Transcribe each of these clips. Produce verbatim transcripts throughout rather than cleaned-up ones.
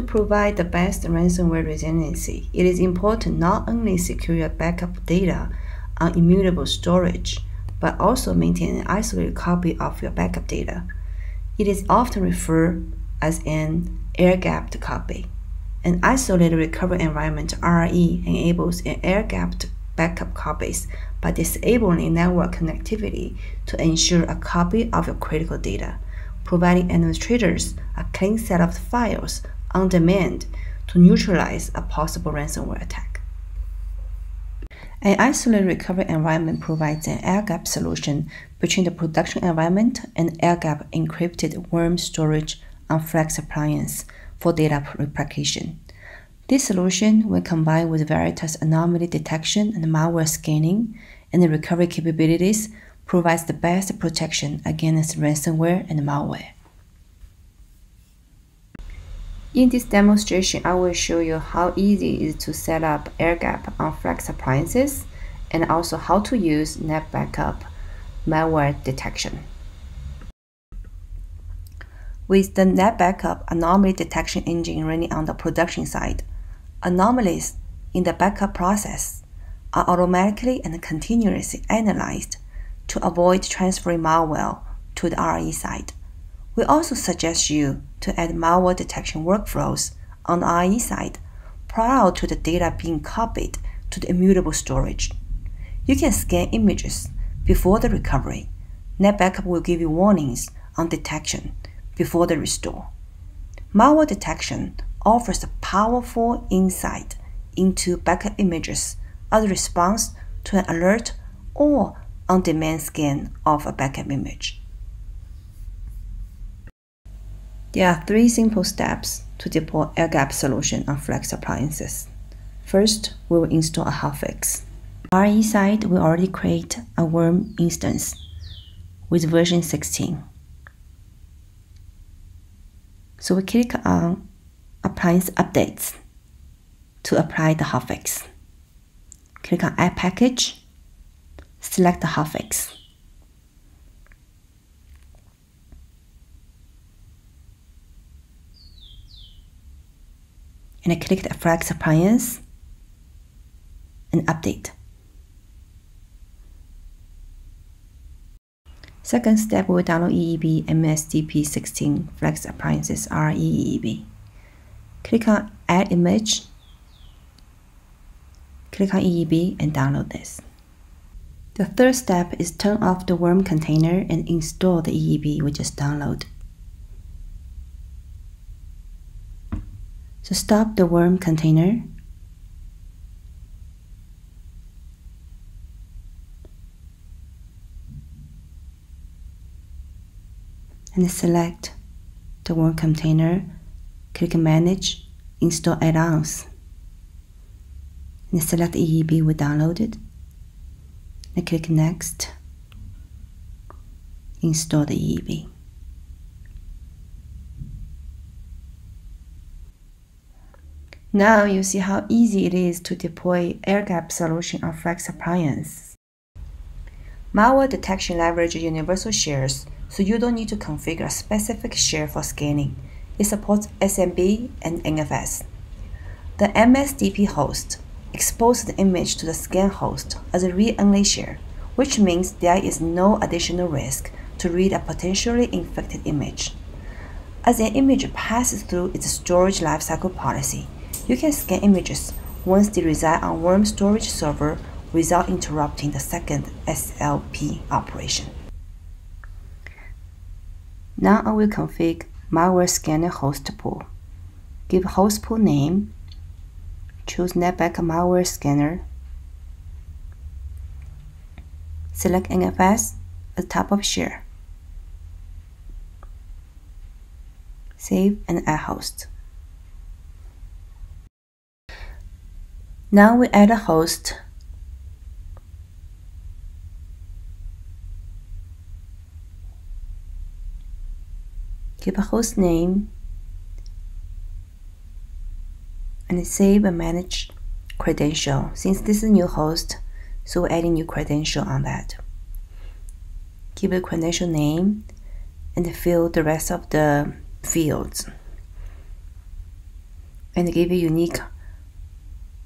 To provide the best ransomware resiliency, it is important not only secure your backup data on immutable storage, but also maintain an isolated copy of your backup data. It is often referred as an air-gapped copy. An isolated recovery environment (R R E) enables an air-gapped backup copies by disabling network connectivity to ensure a copy of your critical data, providing administrators a clean set of files on demand to neutralize a possible ransomware attack. An isolated recovery environment provides an air-gap solution between the production environment and air-gap encrypted worm storage on Flex appliance for data replication. This solution, when combined with Veritas anomaly detection and malware scanning and the recovery capabilities, provides the best protection against ransomware and malware. In this demonstration, I will show you how easy it is to set up air-gap on Flex appliances and also how to use NetBackup malware detection. With the NetBackup anomaly detection engine running on the production side, anomalies in the backup process are automatically and continuously analyzed to avoid transferring malware to the R R E side. We also suggest you to add malware detection workflows on the R R E side prior to the data being copied to the immutable storage. You can scan images before the recovery. NetBackup will give you warnings on detection before the restore. Malware detection offers a powerful insight into backup images as a response to an alert or on-demand scan of a backup image. There are three simple steps to deploy air-gap solution on Flex appliances. First, we will install a hotfix. R R E side will already create a worm instance with version sixteen. So we click on Appliance Updates to apply the hotfix. Click on Add Package, select the hotfix. And I click the Flex appliance and update. Second step, we will download E E B M S D P sixteen Flex appliances R E E E B. Click on Add Image, click on E E B and download this. The third step is turn off the worm container and install the E E B we just downloaded. So stop the worm container. And select the worm container, click Manage, Install Add-ons. And select the E E B we downloaded. And click Next, install the E E B. Now you see how easy it is to deploy air-gap solution on Flex appliance. Malware detection leverages universal shares, so you don't need to configure a specific share for scanning. It supports S M B and N F S. The M S D P host exposes the image to the scan host as a read-only share, which means there is no additional risk to read a potentially infected image. As an image passes through its storage lifecycle policy, you can scan images once they reside on worm storage server without interrupting the second S L P operation. Now I will configure malware scanner host pool. Give host pool name, choose NetBackup malware scanner, select N F S as type of share, save and add host. Now we add a host . Give a host name and save and manage credential. Since this is a new host, so we're adding new credential on that. Give a credential name and fill the rest of the fields. and give a unique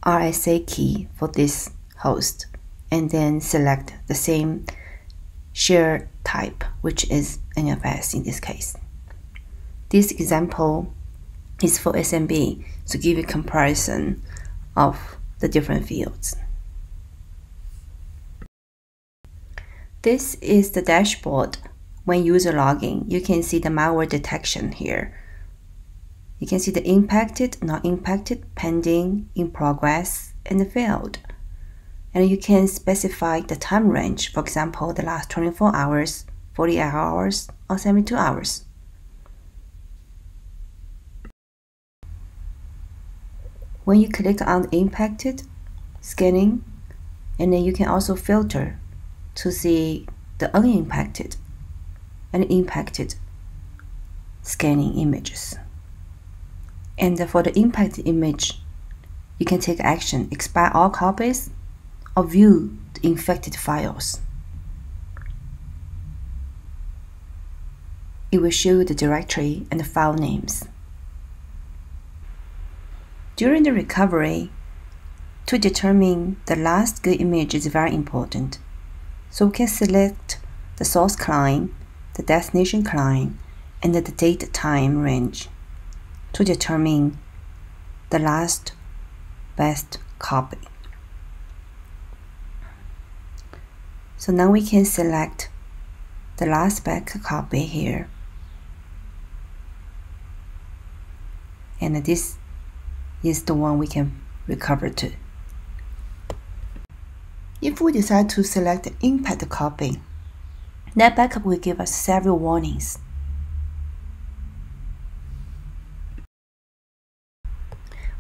R S A key for this host, and then select the same share type, which is N F S in this case. This example is for S M B to give a comparison of the different fields. This is the dashboard when user logging. You can see the malware detection here. You can see the impacted, not impacted, pending, in progress, and failed. And you can specify the time range, for example, the last twenty-four hours, forty-eight hours, or seventy-two hours. When you click on impacted, scanning, and then you can also filter to see the unimpacted and impacted scanning images. And for the impacted image, you can take action, expire all copies, or view the infected files. It will show you the directory and the file names. During the recovery, to determine the last good image is very important. So we can select the source client, the destination client, and the date time range to determine the last best copy. So now we can select the last best copy here. And this is the one we can recover to. If we decide to select the impact copy, NetBackup will give us several warnings.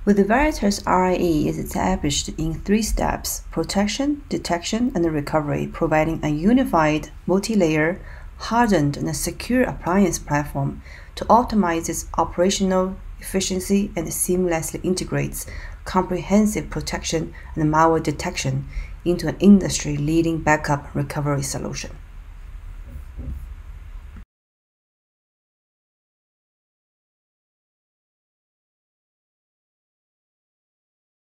With the Veritas I R E is established in three steps: protection, detection, and recovery, providing a unified, multi-layer, hardened, and secure appliance platform to optimize its operational efficiency and seamlessly integrates comprehensive protection and malware detection into an industry-leading backup recovery solution.